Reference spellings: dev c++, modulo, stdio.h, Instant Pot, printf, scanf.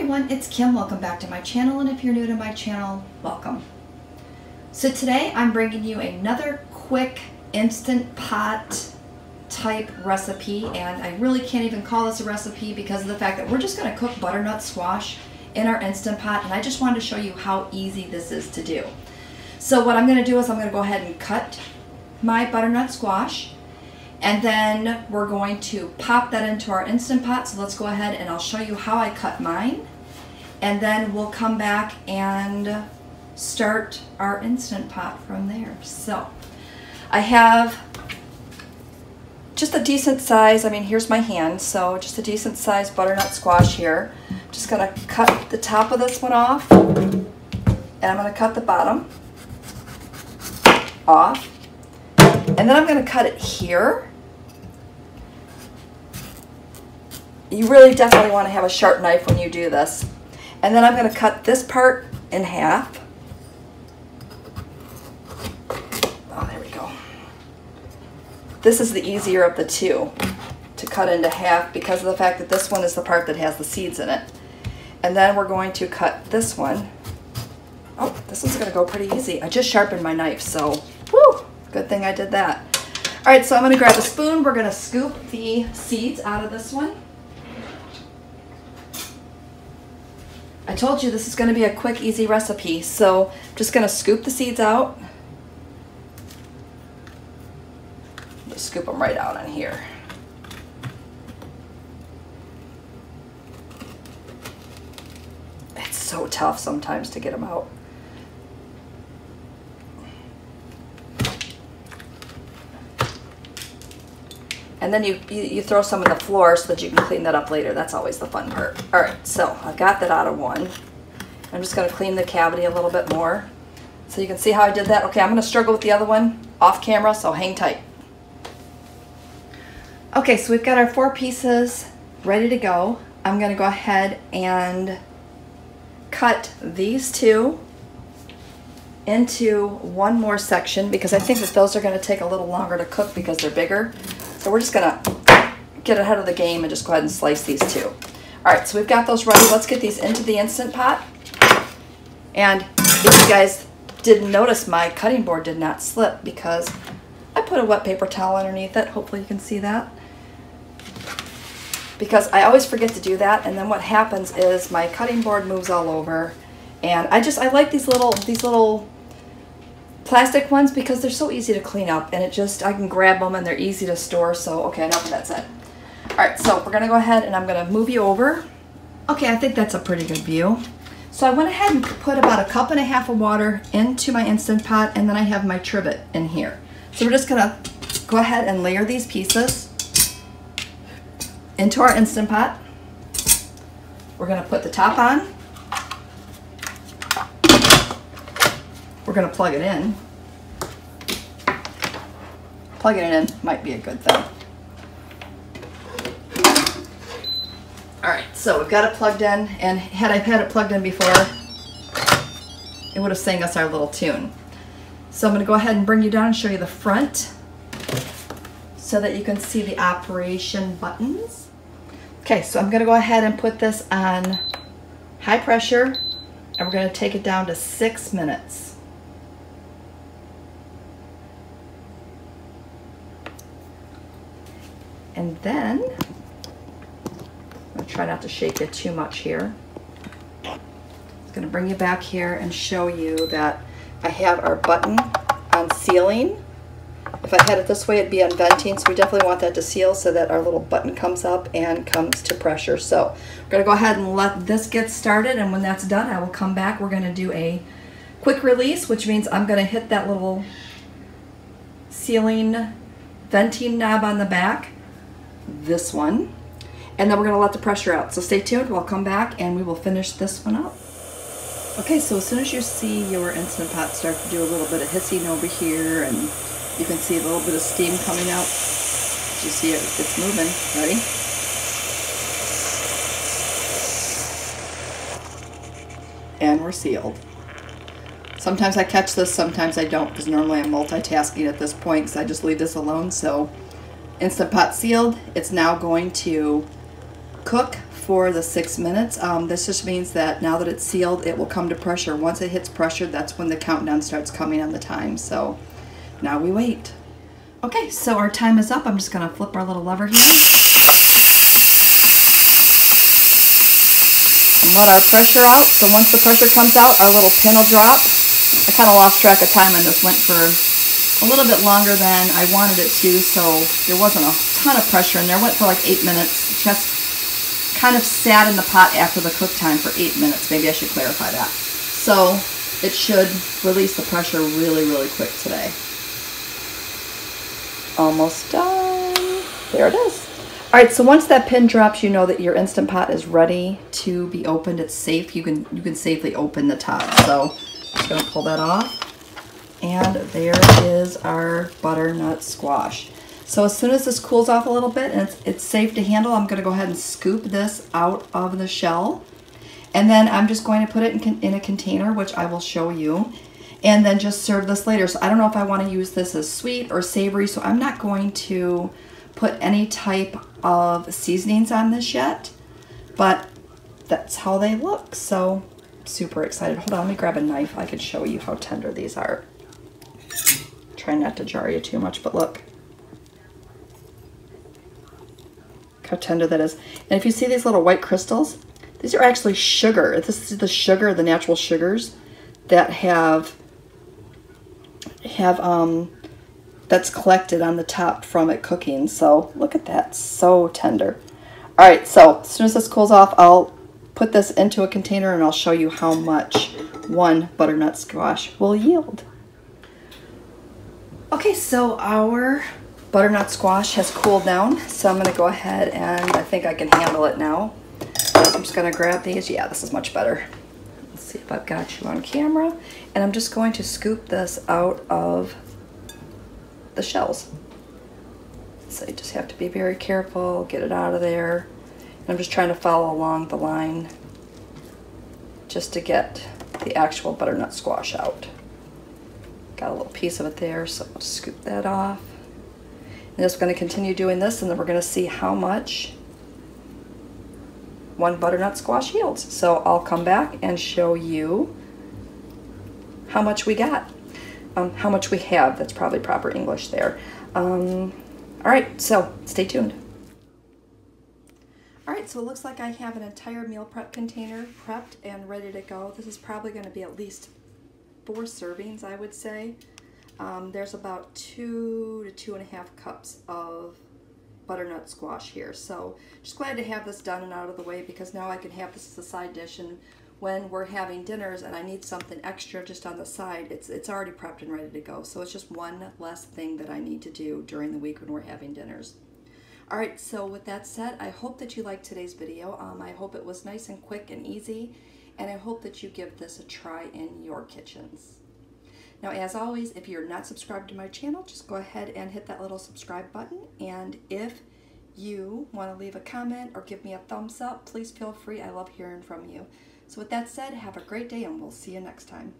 everyone, it's Kim. Welcome back to my channel, and if you're new to my channel, welcome. So today I'm bringing you another quick Instant Pot type recipe, and I really can't even call this a recipe because of the fact that we're just going to cook butternut squash in our Instant Pot, and I just wanted to show you how easy this is to do. So what I'm going to do is I'm going to go ahead and cut my butternut squash, and then we're going to pop that into our Instant Pot. So let's go ahead and I'll show you how I cut mine, and then we'll come back and start our Instant Pot from there. So I have just a decent size, I mean, here's my hand, so just a decent size butternut squash here. Just gonna cut the top of this one off, and I'm gonna cut the bottom off. And then I'm going to cut it here. You really definitely want to have a sharp knife when you do this. And then I'm going to cut this part in half. Oh, there we go. This is the easier of the two to cut into half because of the fact that this one is the part that has the seeds in it. And then we're going to cut this one. Oh, this one's going to go pretty easy. I just sharpened my knife, so woo! Good thing I did that. All right, so I'm going to grab a spoon. We're going to scoop the seeds out of this one. I told you this is going to be a quick, easy recipe, so I'm just going to scoop the seeds out. Just scoop them right out on here. It's so tough sometimes to get them out. And then you throw some on the floor so that you can clean that up later. That's always the fun part. All right, so I've got that out of one. I'm just going to clean the cavity a little bit more. So you can see how I did that. Okay, I'm going to struggle with the other one off camera, so hang tight. Okay, so we've got our four pieces ready to go. I'm going to go ahead and cut these two into one more section because I think that those are going to take a little longer to cook because they're bigger. So we're just gonna get ahead of the game and just go ahead and slice these two. All right, so we've got those ready. Let's get these into the Instant Pot. And if you guys didn't notice, my cutting board did not slip because I put a wet paper towel underneath it. Hopefully you can see that. Because I always forget to do that, and then what happens is my cutting board moves all over. And I like these little plastic ones because they're so easy to clean up, and I can grab them and they're easy to store. So okay, enough of that said. All right, so we're gonna go ahead and I'm gonna move you over. Okay, I think that's a pretty good view. So I went ahead and put about 1.5 cups of water into my Instant Pot, and then I have my trivet in here. So we're just gonna go ahead and layer these pieces into our Instant Pot. We're gonna put the top on. We're going to plug it in. Plugging it in might be a good thing. All right, so we've got it plugged in, and had I had it plugged in before, it would have sang us our little tune. So I'm going to go ahead and bring you down and show you the front so that you can see the operation buttons. Okay, so I'm going to go ahead and put this on high pressure, and we're going to take it down to 6 minutes. And then, I'm going to try not to shake it too much here. I'm going to bring you back here and show you that I have our button on sealing. If I had it this way, it'd be on venting, so we definitely want that to seal so that our little button comes up and comes to pressure. So we're going to go ahead and let this get started, and when that's done, I will come back. We're going to do a quick release, which means I'm going to hit that little sealing, venting knob on the back. This one, and then we're gonna let the pressure out. So stay tuned, we'll come back and we will finish this one up. Okay, so as soon as you see your Instant Pot start to do a little bit of hissing over here, and you can see a little bit of steam coming out. Did you see it? It's moving. Ready? And we're sealed. Sometimes I catch this, sometimes I don't, because normally I'm multitasking at this point, because I just leave this alone. So Instant Pot sealed. It's now going to cook for the 6 minutes. This just means that now that it's sealed, it will come to pressure. Once it hits pressure, that's when the countdown starts coming on the time. So now we wait. Okay, so our time is up. I'm just gonna flip our little lever here and let our pressure out. So once the pressure comes out, our little pin will drop. I kind of lost track of time and this went for a little bit longer than I wanted it to, so there wasn't a ton of pressure in there. It went for like 8 minutes. Just kind of sat in the pot after the cook time for 8 minutes. Maybe I should clarify that. So it should release the pressure really, really quick today. Almost done. There it is. All right, so once that pin drops, you know that your Instant Pot is ready to be opened. It's safe. You can safely open the top. So I'm just gonna pull that off. And there is our butternut squash. So as soon as this cools off a little bit and it's safe to handle, I'm gonna go ahead and scoop this out of the shell. And then I'm just going to put it in a container, which I will show you, and then just serve this later. So I don't know if I want to use this as sweet or savory, so I'm not going to put any type of seasonings on this yet, but that's how they look. So super excited. Hold on, let me grab a knife. I can show you how tender these are. Try not to jar you too much, but look how tender that is. And if you see these little white crystals, these are actually sugar. This is the sugar, the natural sugars that have that's collected on the top from it cooking. So look at that, so tender. All right, so as soon as this cools off, I'll put this into a container and I'll show you how much one butternut squash will yield. Okay, so our butternut squash has cooled down. So I'm gonna go ahead and I think I can handle it now. I'm just gonna grab these. Yeah, this is much better. Let's see if I've got you on camera. And I'm just going to scoop this out of the shells. So you just have to be very careful, get it out of there. And I'm just trying to follow along the line just to get the actual butternut squash out. Got a little piece of it there, so I'll scoop that off. And just gonna continue doing this, and then we're gonna see how much one butternut squash yields. So I'll come back and show you how much we got. How much we have, that's probably proper English there. All right, so stay tuned. All right, so it looks like I have an entire meal prep container prepped and ready to go. This is probably gonna be at least 4 servings, I would say. There's about 2 to 2.5 cups of butternut squash here. So just glad to have this done and out of the way, because now I can have this as a side dish, and when we're having dinners and I need something extra just on the side, it's already prepped and ready to go. So it's just one less thing that I need to do during the week when we're having dinners. All right, so with that said, I hope that you liked today's video. I hope it was nice and quick and easy, and I hope that you give this a try in your kitchens. Now, as always, if you're not subscribed to my channel, just go ahead and hit that little subscribe button. And if you want to leave a comment or give me a thumbs up, please feel free. I love hearing from you. So with that said, have a great day and we'll see you next time.